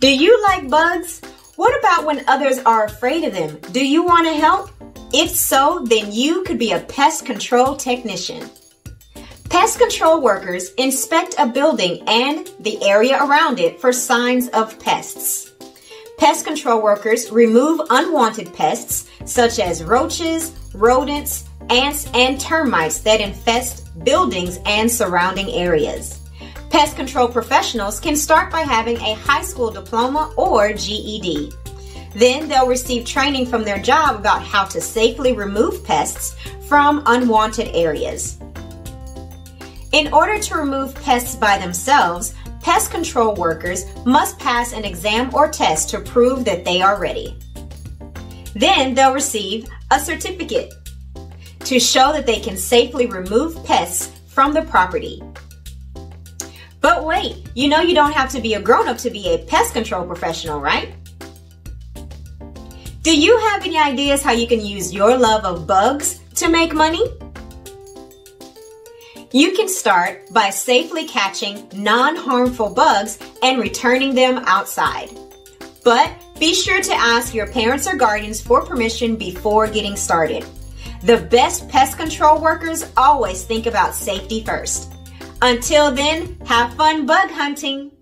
Do you like bugs? What about when others are afraid of them? Do you want to help? If so, then you could be a pest control technician. Pest control workers inspect a building and the area around it for signs of pests. Pest control workers remove unwanted pests such as roaches, rodents, ants, and termites that infest buildings and surrounding areas. Pest control professionals can start by having a high school diploma or GED. Then they'll receive training from their job about how to safely remove pests from unwanted areas. In order to remove pests by themselves, pest control workers must pass an exam or test to prove that they are ready. Then they'll receive a certificate to show that they can safely remove pests from the property. But wait, you know you don't have to be a grown-up to be a pest control professional, right? Do you have any ideas how you can use your love of bugs to make money? You can start by safely catching non-harmful bugs and returning them outside. But be sure to ask your parents or guardians for permission before getting started. The best pest control workers always think about safety first. Until then, have fun bug hunting!